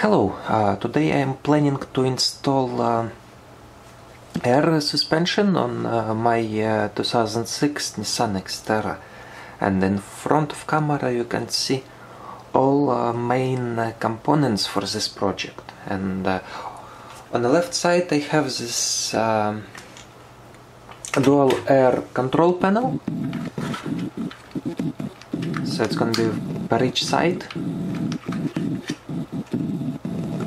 Hello, today I am planning to install air suspension on my 2006 Nissan Xterra, and in front of camera you can see all main components for this project. And on the left side I have this dual air control panel, so it's going to be per each side.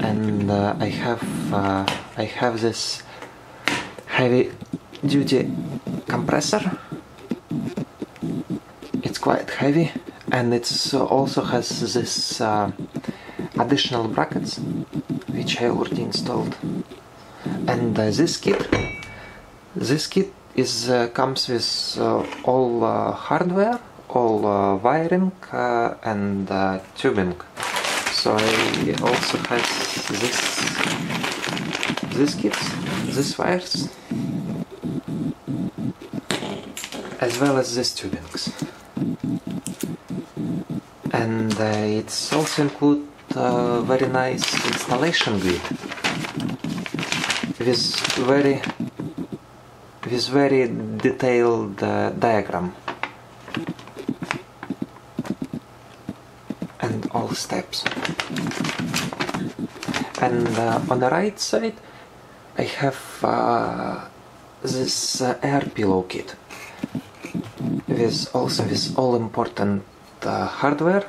And I have this heavy-duty compressor. It's quite heavy, and it also has this additional brackets, which I already installed. And this kit is comes with all hardware, all wiring, and tubing. So I also have this kit, these wires, as well as these tubings. And it's also include a very nice installation grid with very detailed diagram and all steps. And on the right side I have this air pillow kit with all important hardware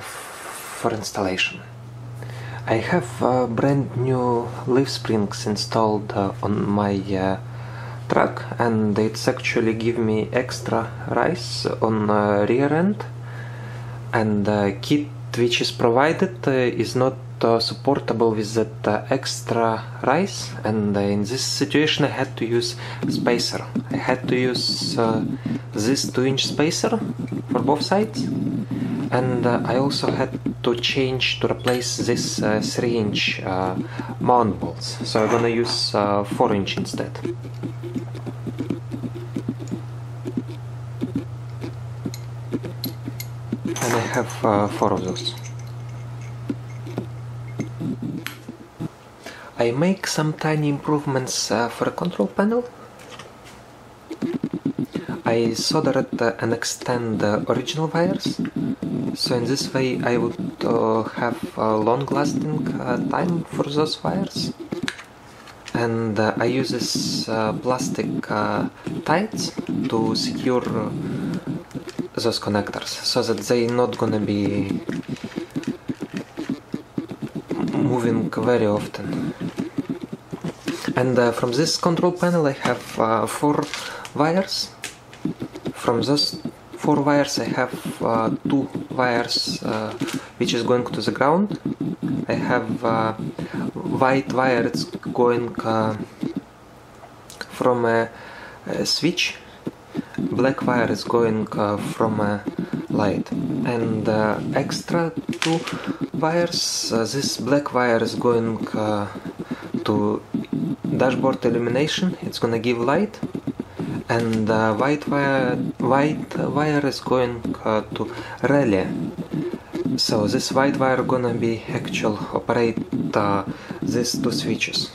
for installation. I have brand new leaf springs installed on my truck, and it's actually give me extra rise on rear end, and kit which is provided is not supportable with that extra rise, and in this situation I had to use spacer. I had to use this 2-inch spacer for both sides, and I also had to replace this 3-inch mount bolts, so I'm gonna use 4-inch instead. And I have 4 of those. I make some tiny improvements for a control panel. I soldered and extend the original wires, so in this way I would have a long-lasting time for those wires. And I use these plastic ties to secure those connectors, so that they're not gonna be moving very often. And from this control panel I have 4 wires. From those 4 wires I have 2 wires which is going to the ground. I have white wire, it's going from a switch. Black wire is going from a light. And extra 2 wires, this black wire is going to dashboard illumination, it's gonna give light. And white wire is going to relay, so this white wire gonna be actual operate these 2 switches.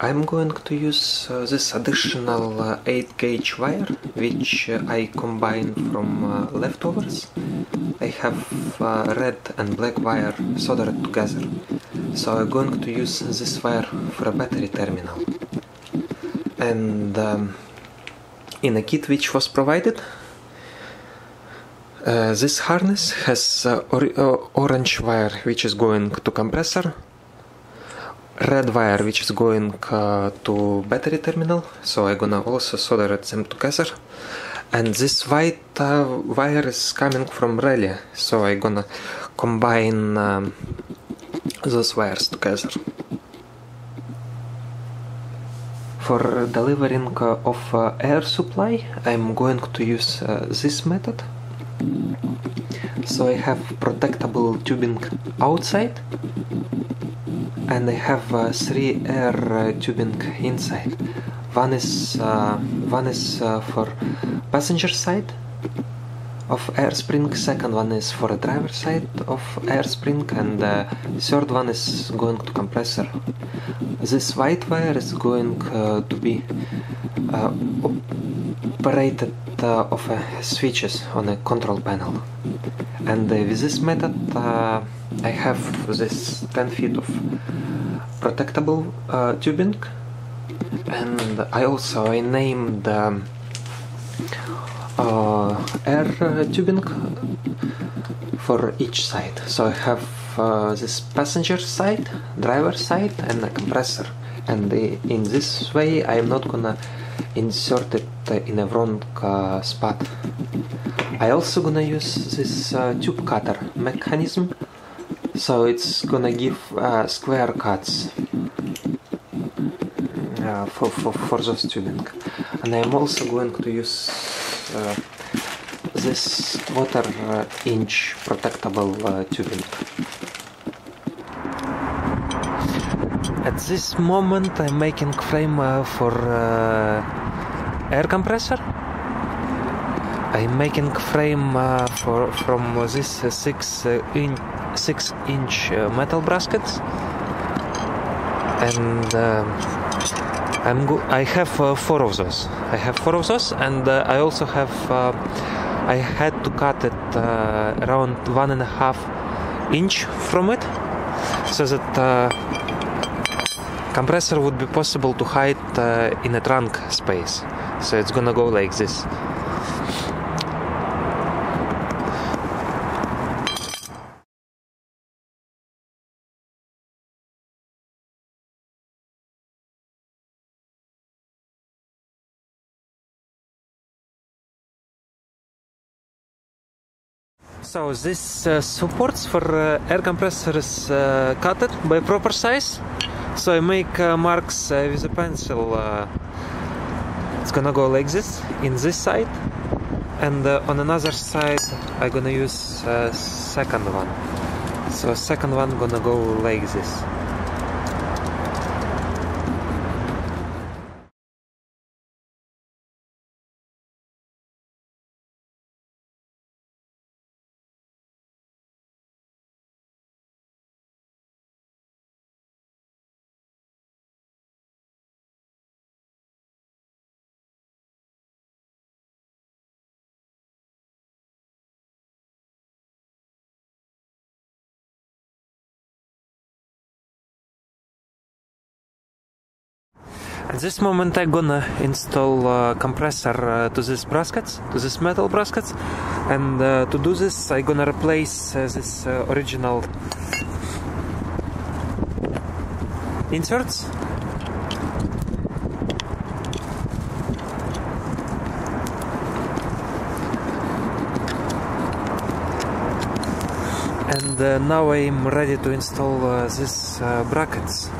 I'm going to use this additional 8-gauge wire, which I combine from leftovers. I have red and black wire soldered together, so I'm going to use this wire for a battery terminal. And in a kit which was provided, this harness has orange wire which is going to compressor, red wire which is going to battery terminal, so I'm gonna also solder them together, and this white wire is coming from relay, so I'm gonna combine those wires together. For delivering of air supply I'm going to use this method, so I have protectable tubing outside, and I have 3 air tubing inside. One is for passenger side, of airspring, second one is for the driver side of airspring, and the third one is going to compressor. This white wire is going to be operated of switches on a control panel. And with this method I have this 10 feet of protectable tubing, and I named air tubing for each side. So I have this passenger side, driver side, and a compressor, and in this way I'm not gonna insert it in a wrong spot. I also gonna use this tube cutter mechanism, so it's gonna give square cuts for the tubing. And I'm also going to use this quarter-inch protectable tubing. At this moment I'm making frame for air compressor. I'm making frame from this 6-inch metal brackets, and I have 4 of those. I have 4 of those, and I also have. I had to cut it around 1.5 inch from it, so that compressor would be possible to hide in a trunk space. So it's gonna go like this. So this supports for air compressor is cut by proper size. So I make marks with a pencil. It's gonna go like this in this side, and on another side I'm gonna use second one. So second one gonna go like this. At this moment I'm gonna install compressor to these brackets, to these metal brackets, and to do this I'm gonna replace this original inserts. And now I'm ready to install these brackets.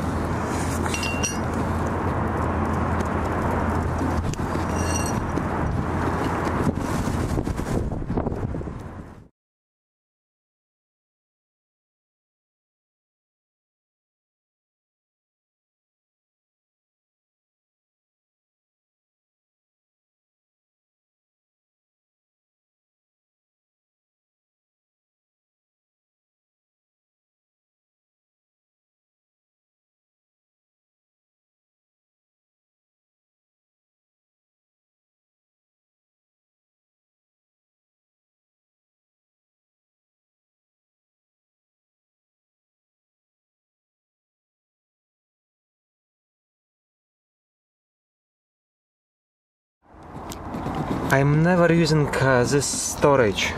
I'm never using this storage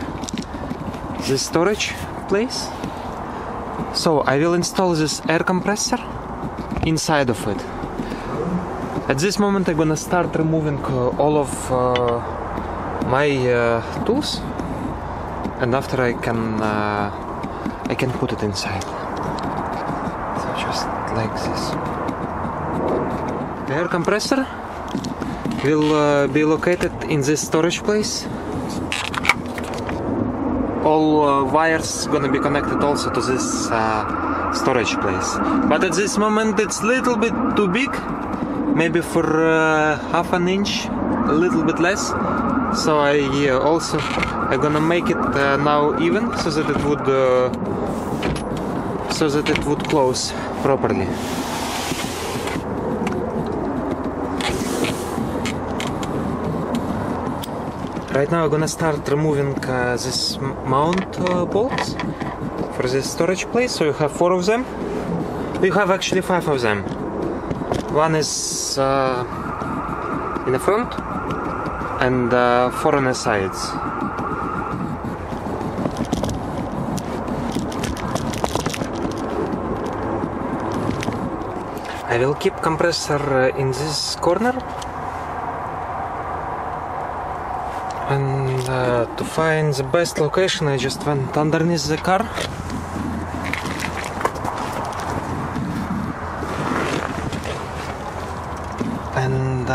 place, so I will install this air compressor inside of it. At this moment I'm gonna start removing all of my tools, and after I can put it inside. So just like this. The air compressor will be located in this storage place. All wires gonna be connected also to this storage place. But at this moment it's little bit too big, maybe for half an inch, a little bit less. So I also I'm gonna make it now even, so that it would close properly. Right now I'm gonna start removing this mount bolts for this storage place. So you have four of them. You have actually five of them. One is in the front and four on the sides. I will keep compressor in this corner. And to find the best location, I just went underneath the car. And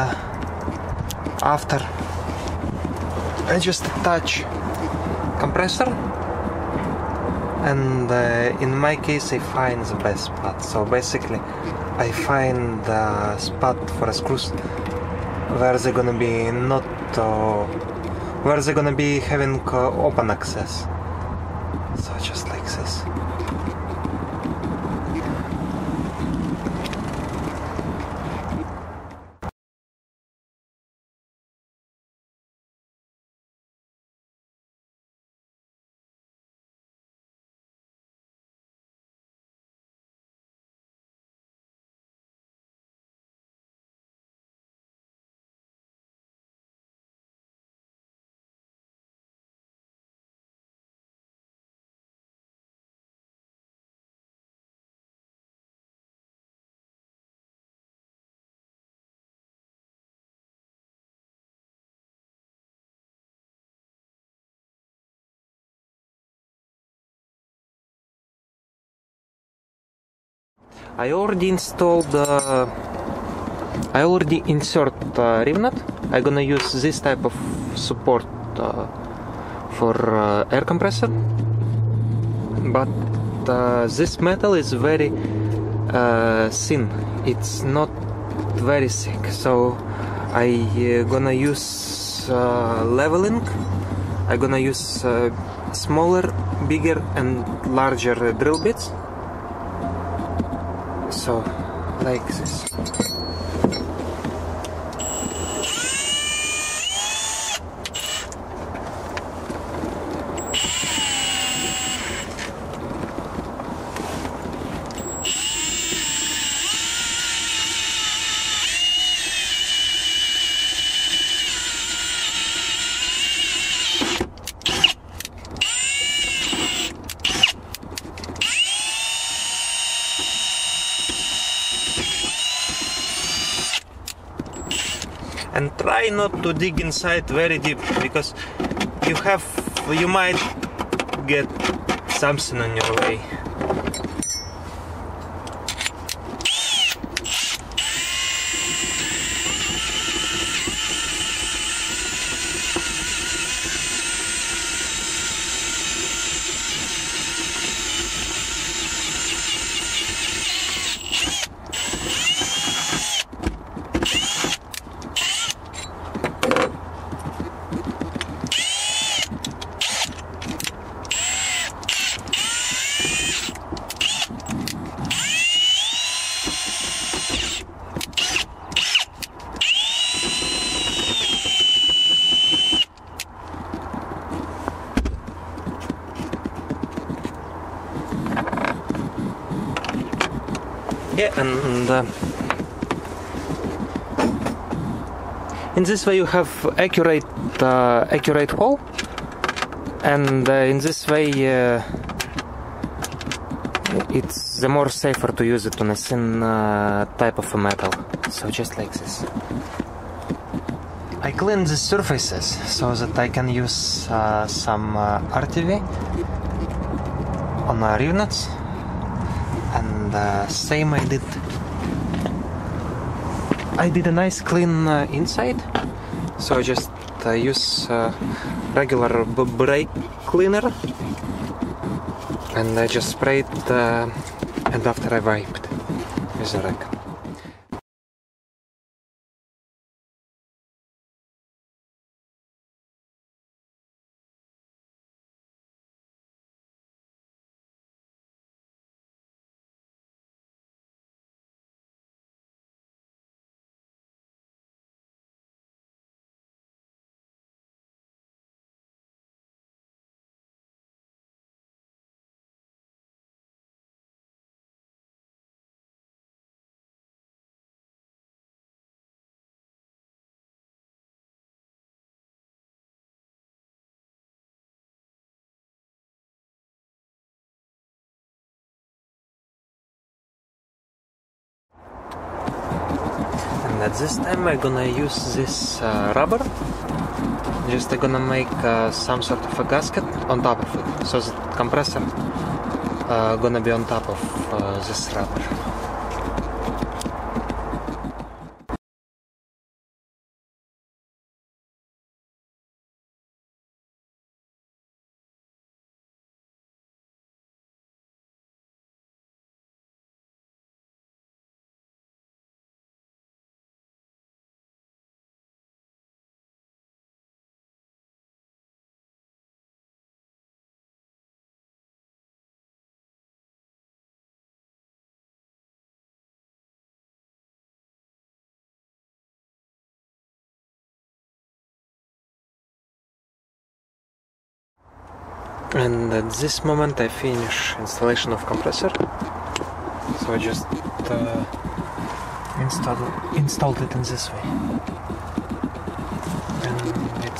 after I just touch compressor, and in my case I find the best spot. So basically I find the spot for the screws where they're gonna be not where they're gonna be having open access. So just like this. I already insert rim nut. I'm gonna use this type of support for air compressor, but this metal is very thin. It's not very thick, so I'm gonna use leveling. I'm gonna use smaller, bigger, and larger drill bits. So, like this. And try not to dig inside very deep, because you might get something on your way. Yeah, and in this way you have accurate hole, and in this way it's the more safer to use it on a thin type of a metal. So just like this. I clean the surfaces so that I can use some RTV on rev nuts. And same I did. I did a nice clean inside, so I just use regular brake cleaner, and I just sprayed and after I wiped with the rag. At this time I'm gonna use this rubber. Just I'm gonna make some sort of a gasket on top of it, so the compressor gonna be on top of this rubber. And at this moment I finish installation of compressor, so I just installed it in this way, and it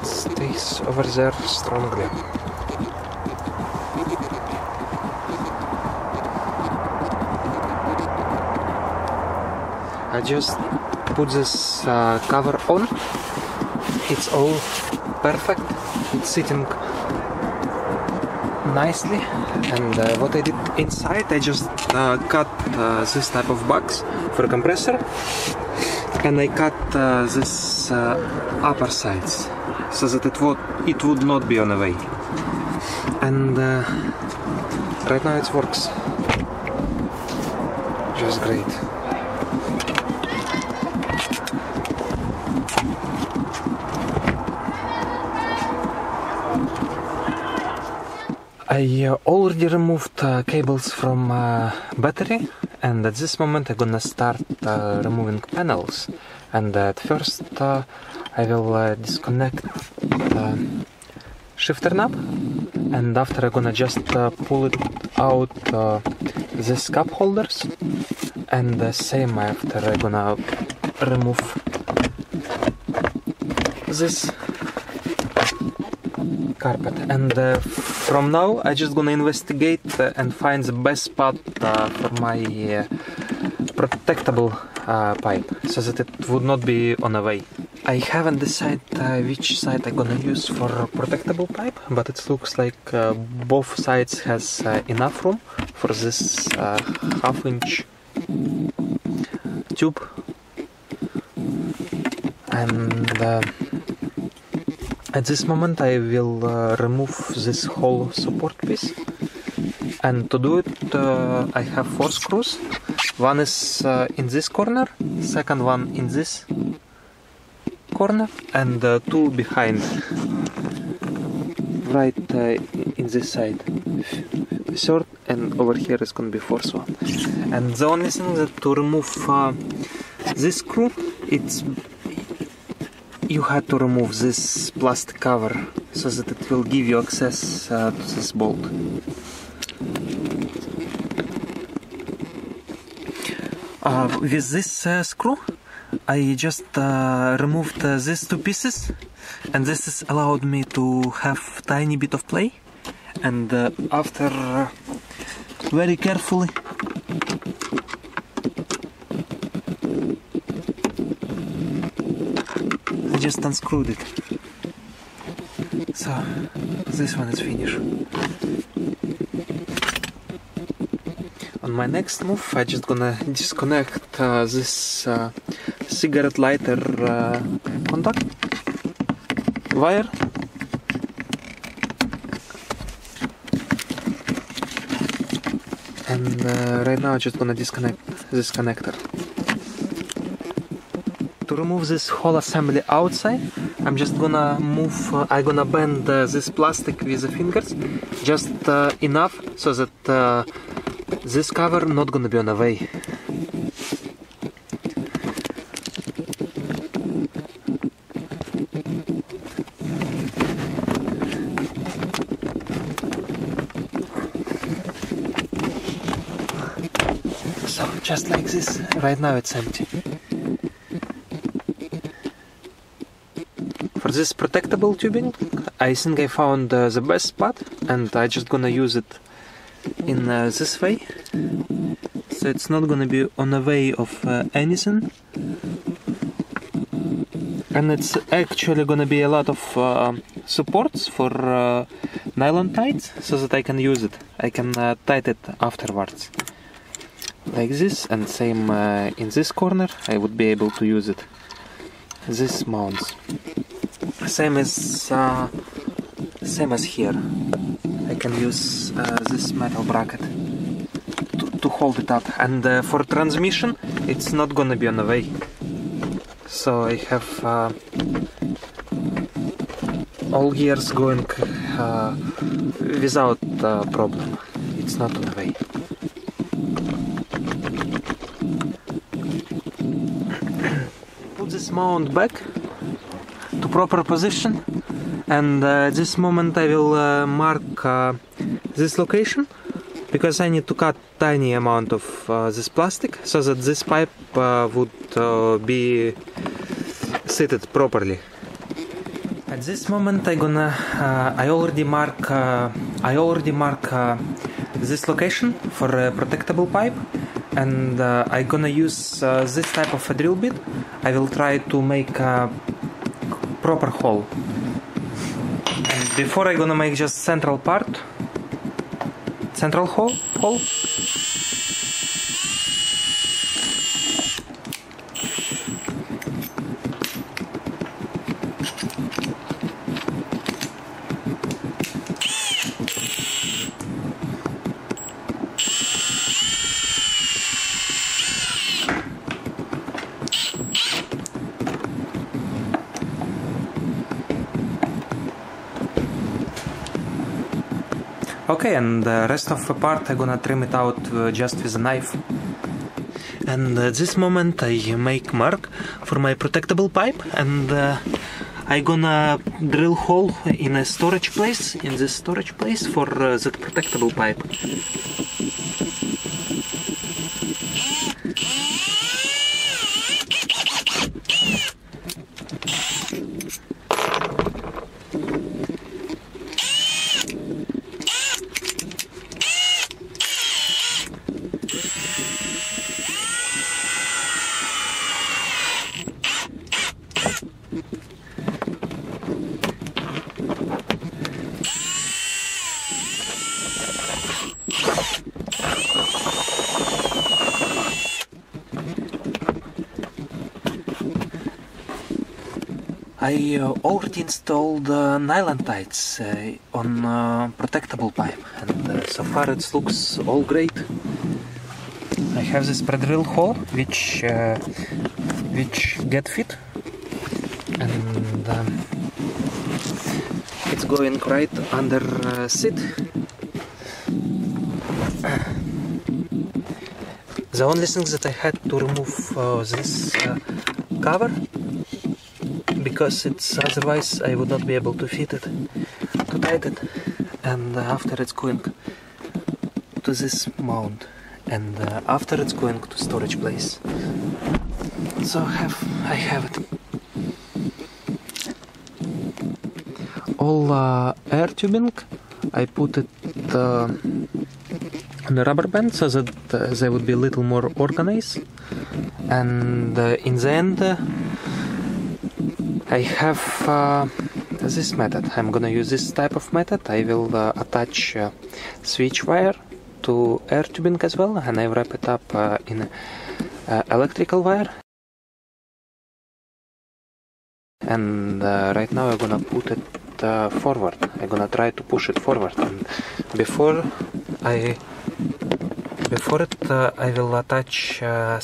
stays over there strongly. I just put this cover on. It's all perfect. It's sitting nicely, and what I did inside, I just cut this type of box for compressor, and I cut this upper sides so that it would not be on the way. And right now it works just great. I already removed cables from battery, and at this moment I'm gonna start removing panels. And at first I will disconnect the shifter knob, and after I'm gonna just pull it out these cup holders, and the same after I'm gonna remove this carpet. And from now I just gonna investigate and find the best spot for my protectable pipe, so that it would not be on the way. I haven't decided which side I'm gonna use for protectable pipe, but it looks like both sides has enough room for this half-inch tube. And at this moment I will remove this whole support piece, and to do it I have 4 screws. One is in this corner, second one in this corner, and 2 behind, right in this side, 3rd, and over here is gonna be 4th one. And the only thing that to remove this screw, it's you had to remove this plastic cover so that it will give you access to this bolt. With this screw I just removed these 2 pieces, and this has allowed me to have tiny bit of play. And after very carefully just unscrewed it. So this one is finished. On my next move, I just gonna disconnect this cigarette lighter contact wire, and right now I'm just gonna disconnect this connector. To remove this whole assembly outside, I'm just gonna move, I'm gonna bend this plastic with the fingers just enough so that this cover not gonna be on the way. So just like this, right now it's empty. This protectable tubing, I think I found the best spot, and I just gonna use it in this way, so it's not going to be on the way of anything. And it's actually going to be a lot of supports for nylon tights, so that I can use it. I can tight it afterwards, like this, and same in this corner. I would be able to use it. This mounts. Same as here. I can use this metal bracket to hold it up. And for transmission, it's not gonna be on the way. So I have all gears going without problem. It's not on the way. Put this mount back to proper position, and at this moment I will mark this location, because I need to cut tiny amount of this plastic so that this pipe would be seated properly. At this moment I already mark this location for a protectable pipe, and I'm gonna use this type of a drill bit. I will try to make a proper hole. And before I'm gonna make just central part, central hole. Okay, and the rest of the part I'm gonna trim it out just with a knife. And at this moment I make mark for my protectable pipe, and I'm gonna drill hole in a storage place, in this storage place for that protectable pipe. I already installed nylon tights on protectable pipe, and so far it looks all great. I have this pre-drill hole which get fit, and it's going right under seat. The only thing that I had to remove this cover, because it's otherwise I would not be able to fit it, to tight it. And after it's going to this mount, and after it's going to storage place. So I have it. All air tubing, I put it on a rubber band so that they would be a little more organized. And in the end, I have this method. I'm gonna use this type of method. I will attach switch wire to air tubing as well, and I wrap it up in electrical wire. And right now I'm gonna put it forward. I'm gonna try to push it forward. And before it, I will attach the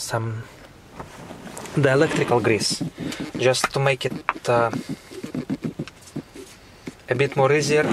electrical grease, just to make it a bit more easier.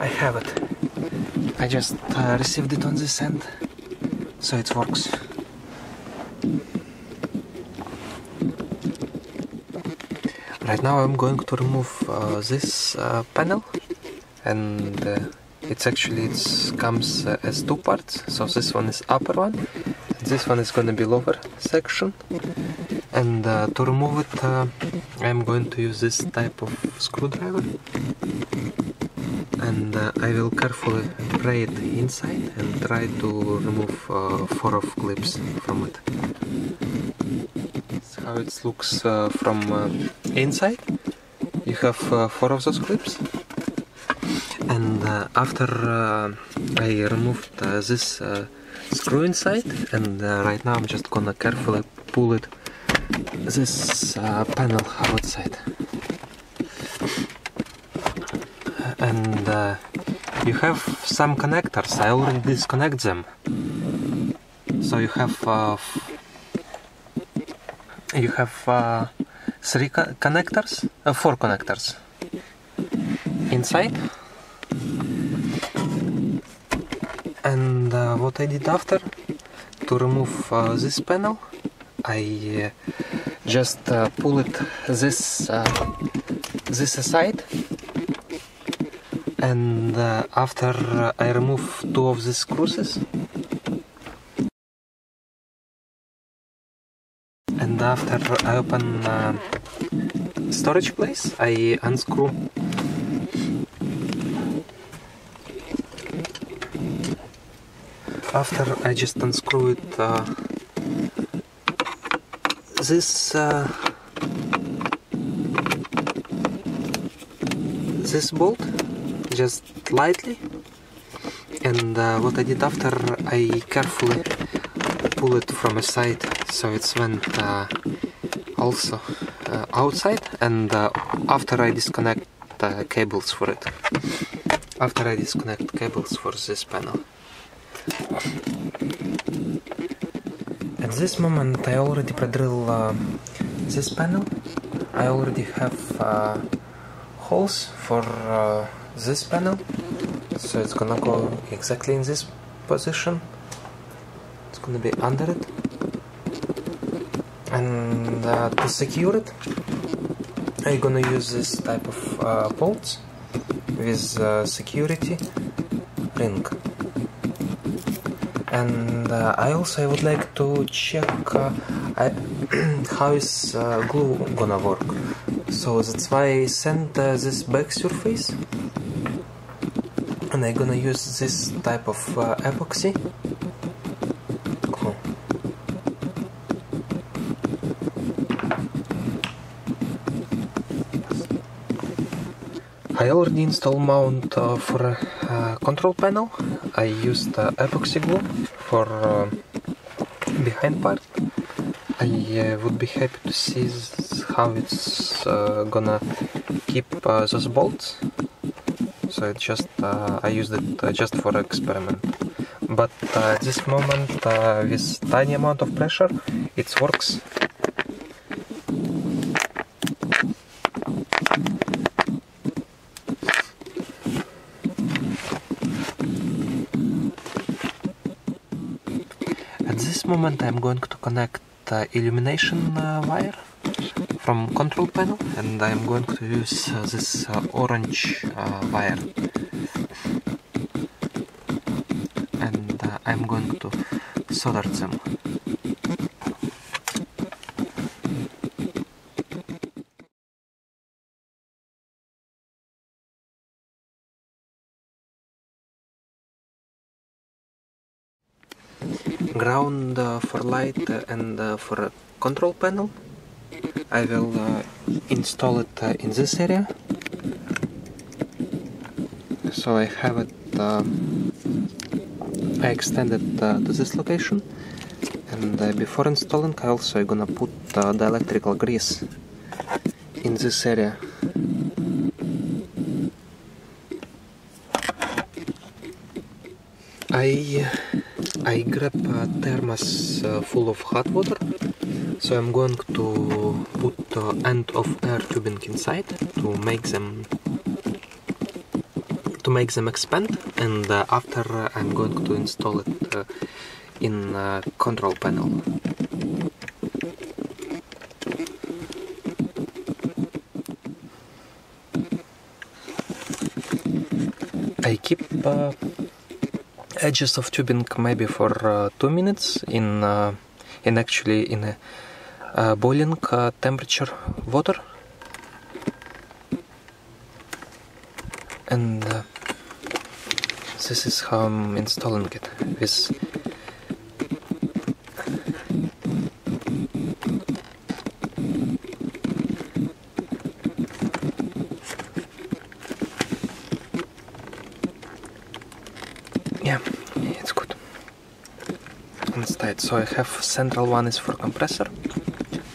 I have it. I just received it on this end, so it works. Right now I'm going to remove this panel, and it comes as two parts. So this one is upper one, and this one is going to be lower section. And to remove it, I'm going to use this type of screwdriver. And I will carefully pry it inside and try to remove four of clips from it. That's how it looks from inside. You have four of those clips, and after I removed this screw inside, and right now I'm just gonna carefully pull it, this panel outside. And you have some connectors. I already disconnect them, so you have three connectors, four connectors inside. And what I did after to remove this panel, I just pull it this aside. And after I remove two of these screws, and after I open storage place, I unscrew. After I just unscrew it, this bolt. Just lightly, and what I did after, I carefully pull it from a side, so it's went also outside. And after I disconnect cables for it, after I disconnect cables for this panel. At this moment I already pre-drill this panel. I already have holes for this panel, so it's gonna go exactly in this position. It's gonna be under it, and to secure it, I'm gonna use this type of bolts with security ring. And I also would like to check how is glue gonna work. So that's why I sent this back surface. And I'm gonna use this type of epoxy glue. I already installed mount for control panel. I used epoxy glue for behind part. I would be happy to see how it's gonna keep those bolts. So it just I used it just for experiment, but at this moment with tiny amount of pressure it works. At this moment I'm going to connect illumination wire from control panel, and I'm going to use this orange wire, and I'm going to solder them. Ground for light and for control panel. I will install it in this area, so I have it, I extend it to this location, and before installing I also gonna put the electrical grease in this area. I grab a thermos full of hot water, so I'm going to put the end of air tubing inside to make them to make them expand, and after I'm going to install it in control panel. I keep edges of tubing maybe for 2 minutes in a boiling temperature water, and this is how I'm installing it with it's good. Inside, so I have central one is for compressor,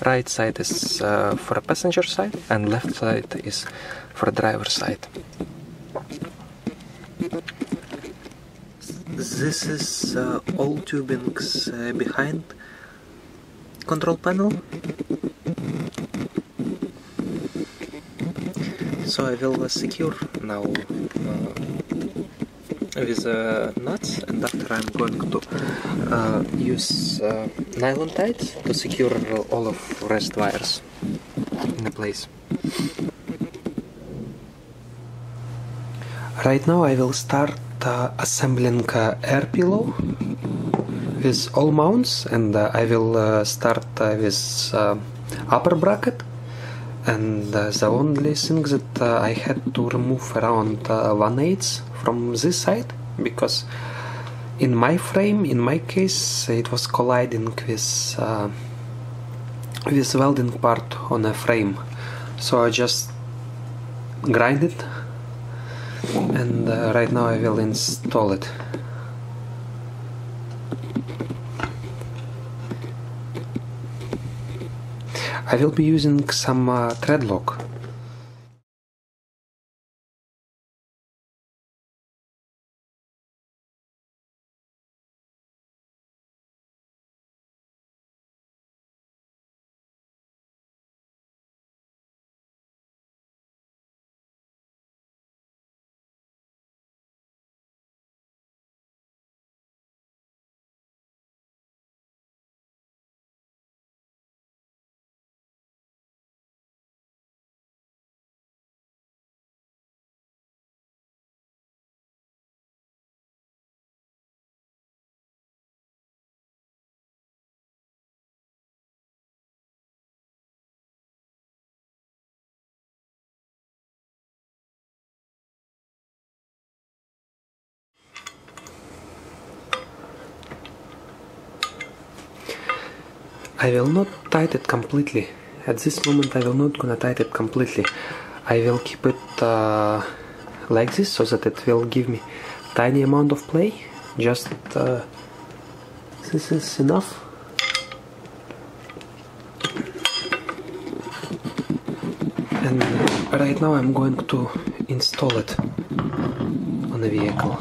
right side is for passenger side, and left side is for driver side. This is all tubings behind control panel. So I will secure now with nuts, and after I'm going to use nylon tights to secure all of rest wires in place. Right now I will start assembling air pillow with all mounts, and I will start with upper bracket, and the only thing that I had to remove around 1/8 from this side, because in my frame, in my case, it was colliding with welding part on a frame, so I just grind it, and right now I will install it. I will be using some thread lock. I will not tight it completely. At this moment I will not gonna tight it completely. I will keep it like this, so that it will give me tiny amount of play. Just this is enough. And right now I'm going to install it on the vehicle.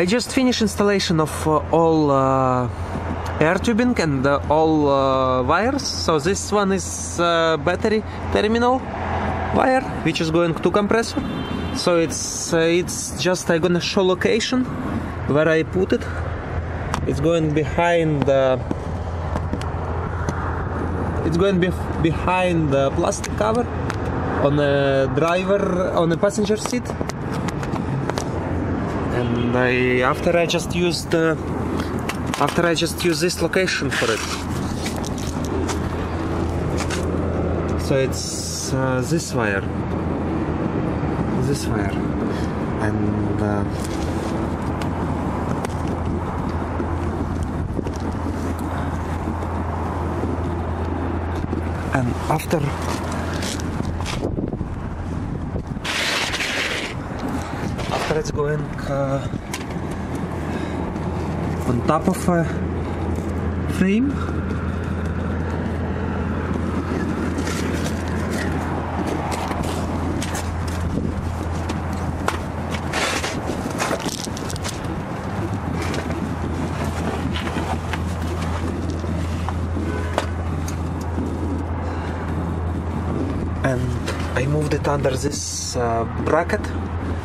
I just finished installation of all air tubing and all wires. So this one is battery terminal wire, which is going to compressor. So it's just I'm gonna show location where I put it. It's going behind the behind the plastic cover on the driver, on the passenger seat. And after I just used this location for it. So it's this wire. This wire. And after it's going on top of a frame, and I moved it under this bracket,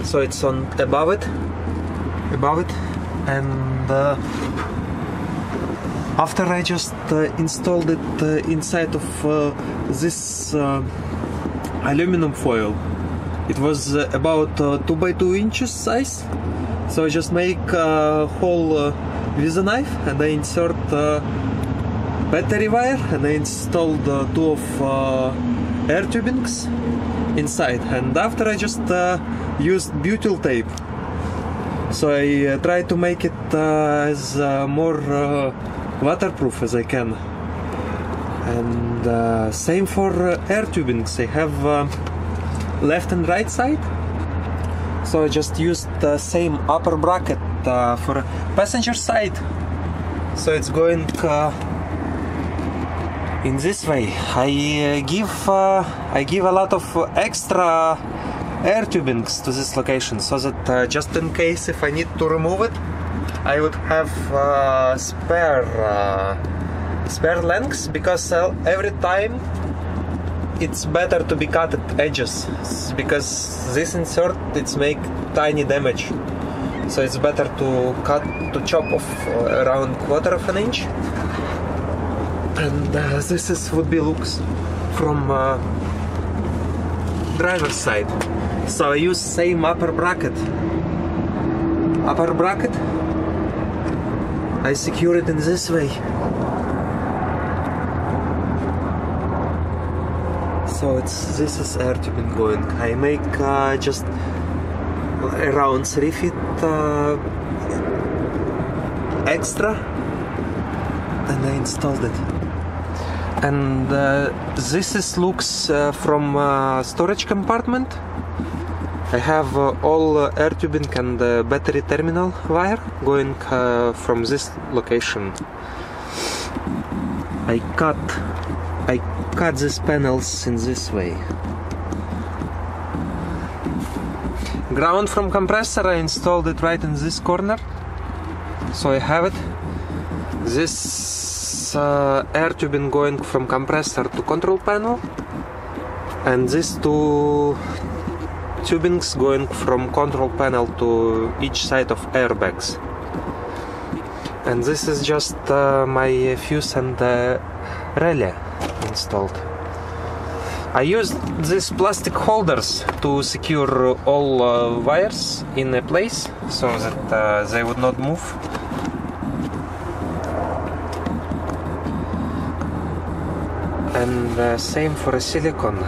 so it's on above it, and after I just installed it inside of this aluminum foil. It was about 2 by 2 inches size, so I just make a hole with a knife, and I insert battery wire, and I installed 2 of air tubings inside. And after I just used butyl tape, so I try to make it as more waterproof as I can. And same for air tubings. I have left and right side, so I just used the same upper bracket for passenger side, so it's going in this way. I give a lot of extra air tubings to this location, so that just in case if I need to remove it, I would have spare lengths, because every time it's better to be cut at edges, because this insert it's make tiny damage. So it's better to chop off around 1/4 of an inch. And this would be looks from driver's side. So I use same upper bracket. I secure it in this way. So this is air tubing going. I make just around 3 feet extra, and I installed it. And this looks from storage compartment. I have all air tubing and battery terminal wire going from this location. I cut these panels in this way. Ground from compressor, I installed it right in this corner, so I have it. This air tubing going from compressor to control panel, and these 2 tubings going from control panel to each side of airbags. And this is just my fuse and relay installed. I used these plastic holders to secure all wires in a place, so that they would not move. And same for a silicone.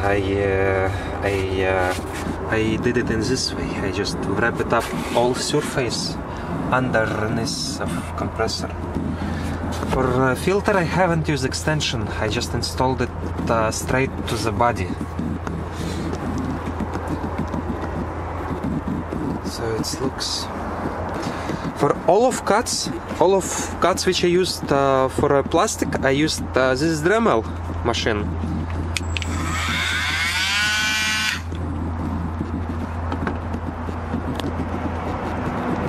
I did it in this way. I just wrap it up all surface underneath of compressor. For filter, I haven't used extension. I just installed it straight to the body. So it looks. For all of cuts which I used for plastic, I used this Dremel machine.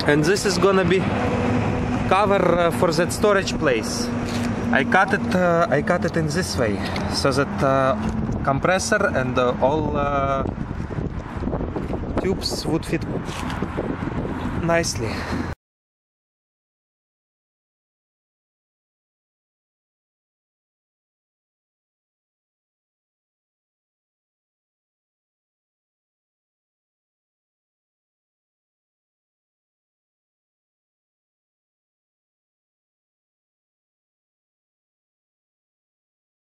and this is gonna be cover for that storage place. I cut it in this way so that compressor and all tubes would fit nicely.